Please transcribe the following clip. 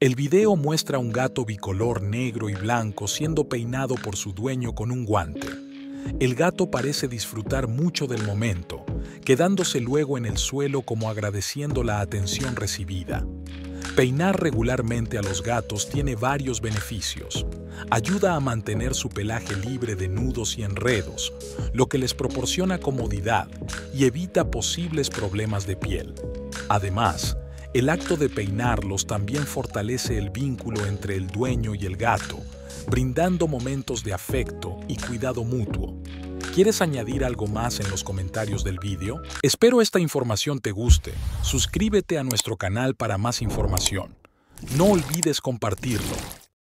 El video muestra un gato bicolor negro y blanco siendo peinado por su dueño con un guante. El gato parece disfrutar mucho del momento, quedándose luego en el suelo como agradeciendo la atención recibida. Peinar regularmente a los gatos tiene varios beneficios. Ayuda a mantener su pelaje libre de nudos y enredos, lo que les proporciona comodidad y evita posibles problemas de piel. Además, el acto de peinarlos también fortalece el vínculo entre el dueño y el gato, brindando momentos de afecto y cuidado mutuo. ¿Quieres añadir algo más en los comentarios del vídeo? Espero esta información te guste. Suscríbete a nuestro canal para más información. No olvides compartirlo.